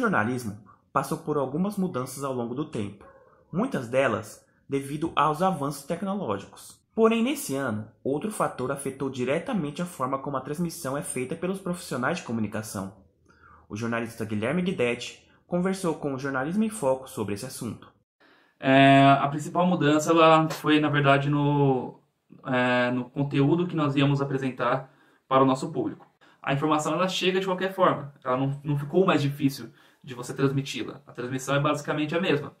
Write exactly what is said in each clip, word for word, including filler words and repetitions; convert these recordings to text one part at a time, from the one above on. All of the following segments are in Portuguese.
jornalismo passou por algumas mudanças ao longo do tempo, muitas delas devido aos avanços tecnológicos. Porém, nesse ano, outro fator afetou diretamente a forma como a transmissão é feita pelos profissionais de comunicação. O jornalista Guilherme Guidetti conversou com o Jornalismo em Foco sobre esse assunto. É, a principal mudança ela foi, na verdade, no, é, no conteúdo que nós íamos apresentar para o nosso público. A informação ela chega de qualquer forma, ela não, não ficou mais difícil de você transmiti-la. A transmissão é basicamente a mesma.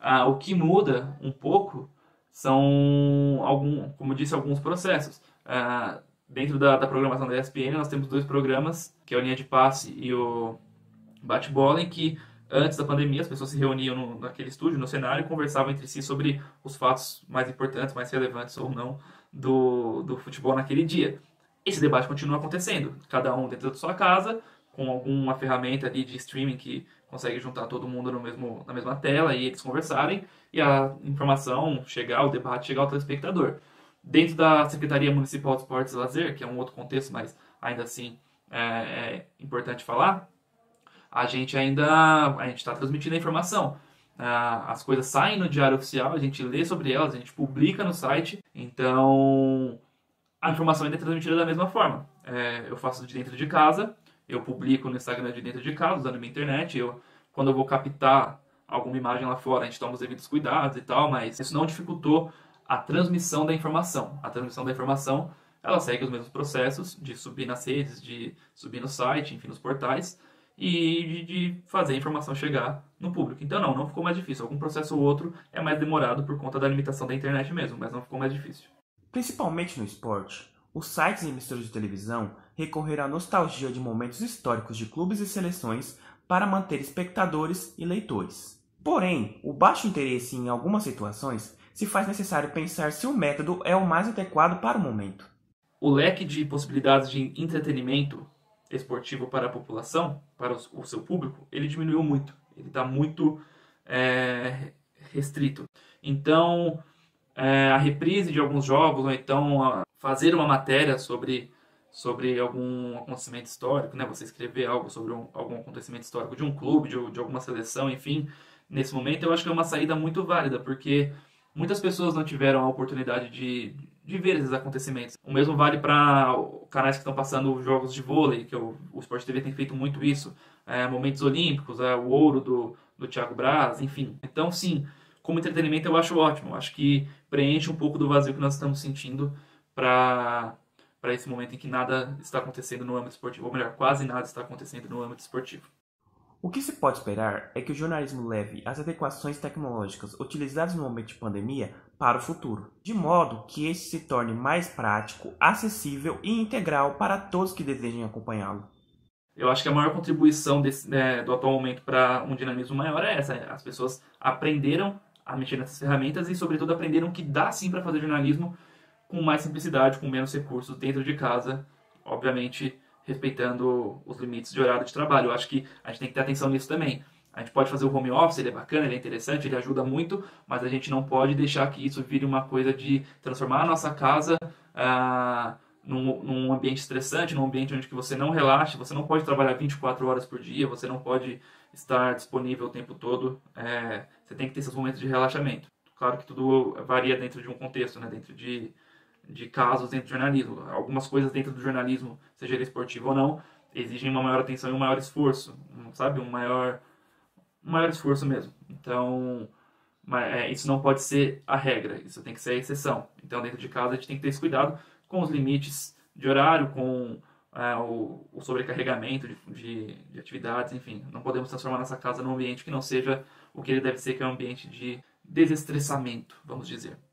Ah, o que muda um pouco são, algum, como eu disse, alguns processos. Uh, dentro da, da programação da E S P N, nós temos dois programas, que é o Linha de Passe e o Bate-Bola, em que, antes da pandemia, as pessoas se reuniam no, naquele estúdio, no cenário, e conversavam entre si sobre os fatos mais importantes, mais relevantes ou não, do, do futebol naquele dia. Esse debate continua acontecendo, cada um dentro da sua casa, com alguma ferramenta ali de streaming que consegue juntar todo mundo no mesmo, na mesma tela e eles conversarem e a informação chegar, o debate chegar ao telespectador. Dentro da Secretaria Municipal de Esportes e Lazer, que é um outro contexto, mas ainda assim é, é importante falar, a gente ainda a gente está transmitindo a informação. As coisas saem no Diário Oficial, a gente lê sobre elas, a gente publica no site, então a informação ainda é transmitida da mesma forma. É, eu faço de dentro de casa, eu publico no Instagram de dentro de casa, usando minha internet. Eu, quando eu vou captar alguma imagem lá fora, a gente toma os devidos cuidados e tal, mas isso não dificultou a transmissão da informação. A transmissão da informação, ela segue os mesmos processos de subir nas redes, de subir no site, enfim, nos portais, e de fazer a informação chegar no público. Então não, não ficou mais difícil. Algum processo ou outro é mais demorado por conta da limitação da internet mesmo, mas não ficou mais difícil. Principalmente no esporte, os sites e emissoras de televisão recorrer à nostalgia de momentos históricos de clubes e seleções para manter espectadores e leitores. Porém, o baixo interesse em algumas situações se faz necessário pensar se o método é o mais adequado para o momento. O leque de possibilidades de entretenimento esportivo para a população, para o seu público, ele diminuiu muito. Ele está muito é, restrito. Então, é, a reprise de alguns jogos, ou então a fazer uma matéria sobre... sobre algum acontecimento histórico, né? Você escrever algo sobre um, algum acontecimento histórico de um clube, de, de alguma seleção, enfim. Nesse momento eu acho que é uma saída muito válida, porque muitas pessoas não tiveram a oportunidade de, de ver esses acontecimentos. O mesmo vale para canais que estão passando jogos de vôlei, que o, o Sport T V tem feito muito isso, é, momentos olímpicos, é, o ouro do, do Thiago Brás, enfim. Então sim, como entretenimento eu acho ótimo, acho que preenche um pouco do vazio que nós estamos sentindo para... para esse momento em que nada está acontecendo no âmbito esportivo, ou melhor, quase nada está acontecendo no âmbito esportivo. O que se pode esperar é que o jornalismo leve as adequações tecnológicas utilizadas no momento de pandemia para o futuro, de modo que este se torne mais prático, acessível e integral para todos que desejem acompanhá-lo. Eu acho que a maior contribuição desse, né, do atual momento para um dinamismo maior é essa. As pessoas aprenderam a mexer nessas ferramentas e, sobretudo, aprenderam que dá sim para fazer jornalismo com mais simplicidade, com menos recursos dentro de casa, obviamente respeitando os limites de horário de trabalho. Eu acho que a gente tem que ter atenção nisso também. A gente pode fazer o home office, ele é bacana, ele é interessante, ele ajuda muito, mas a gente não pode deixar que isso vire uma coisa de transformar a nossa casa ah, num, num ambiente estressante, num ambiente onde que você não relaxa, você não pode trabalhar vinte e quatro horas por dia, você não pode estar disponível o tempo todo, é, você tem que ter seus momentos de relaxamento. Claro que tudo varia dentro de um contexto, né? dentro de... de casos dentro do jornalismo. Algumas coisas dentro do jornalismo, seja ele esportivo ou não, exigem uma maior atenção e um maior esforço, sabe? Um maior, um maior esforço mesmo. Então, isso não pode ser a regra, isso tem que ser a exceção. Então, dentro de casa, a gente tem que ter esse cuidado com os limites de horário, com é, o, o sobrecarregamento de, de, de atividades, enfim. Não podemos transformar nossa casa num ambiente que não seja o que ele deve ser, que é um ambiente de desestressamento, vamos dizer.